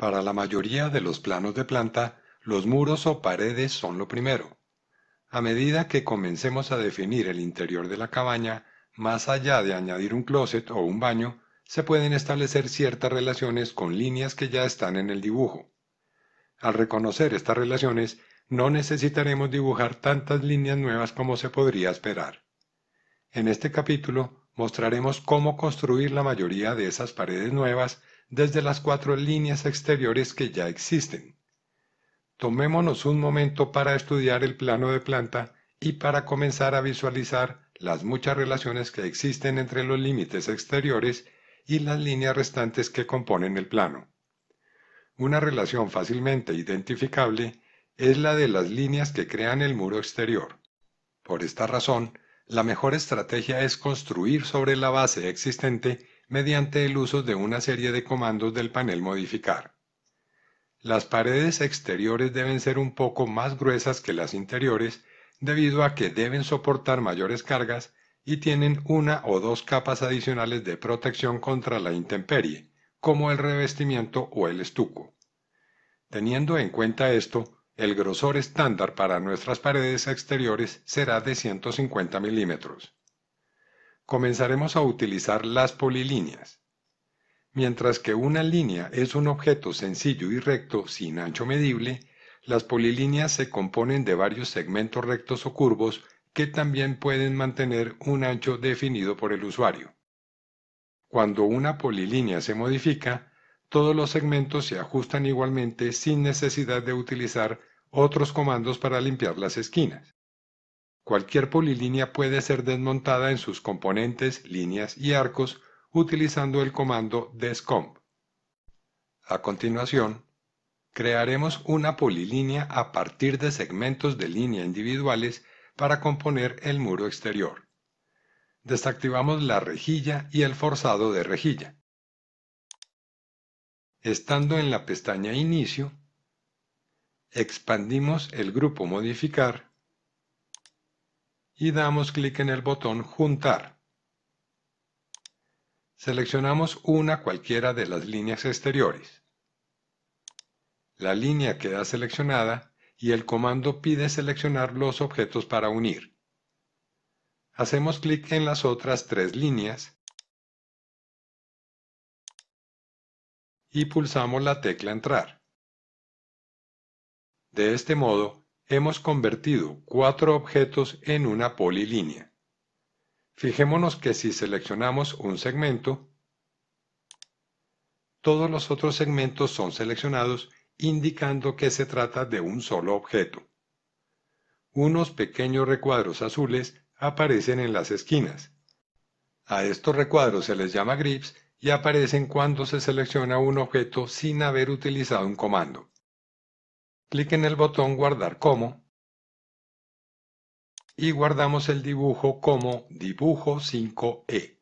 Para la mayoría de los planos de planta, los muros o paredes son lo primero. A medida que comencemos a definir el interior de la cabaña, más allá de añadir un closet o un baño, se pueden establecer ciertas relaciones con líneas que ya están en el dibujo. Al reconocer estas relaciones, no necesitaremos dibujar tantas líneas nuevas como se podría esperar. En este capítulo mostraremos cómo construir la mayoría de esas paredes nuevas desde las 4 líneas exteriores que ya existen. Tomémonos un momento para estudiar el plano de planta y para comenzar a visualizar las muchas relaciones que existen entre los límites exteriores y las líneas restantes que componen el plano. Una relación fácilmente identificable es la de las líneas que crean el muro exterior. Por esta razón, la mejor estrategia es construir sobre la base existente mediante el uso de una serie de comandos del panel Modificar. Las paredes exteriores deben ser un poco más gruesas que las interiores debido a que deben soportar mayores cargas y tienen 1 o 2 capas adicionales de protección contra la intemperie, como el revestimiento o el estuco. Teniendo en cuenta esto, el grosor estándar para nuestras paredes exteriores será de 150 milímetros. Comenzaremos a utilizar las polilíneas. Mientras que una línea es un objeto sencillo y recto sin ancho medible, las polilíneas se componen de varios segmentos rectos o curvos que también pueden mantener un ancho definido por el usuario. Cuando una polilínea se modifica, todos los segmentos se ajustan igualmente sin necesidad de utilizar otros comandos para limpiar las esquinas. Cualquier polilínea puede ser desmontada en sus componentes, líneas y arcos utilizando el comando descomp. A continuación, crearemos una polilínea a partir de segmentos de línea individuales para componer el muro exterior. Desactivamos la rejilla y el forzado de rejilla. Estando en la pestaña Inicio, expandimos el grupo Modificar y damos clic en el botón Juntar. Seleccionamos cualquiera de las líneas exteriores. La línea queda seleccionada y el comando pide seleccionar los objetos para unir. Hacemos clic en las otras 3 líneas y pulsamos la tecla Entrar. De este modo, hemos convertido 4 objetos en una polilínea. Fijémonos que si seleccionamos un segmento, todos los otros segmentos son seleccionados, indicando que se trata de un solo objeto. Unos pequeños recuadros azules aparecen en las esquinas. A estos recuadros se les llama grips y aparecen cuando se selecciona un objeto sin haber utilizado un comando. Clic en el botón Guardar como y guardamos el dibujo como Dibujo 5E.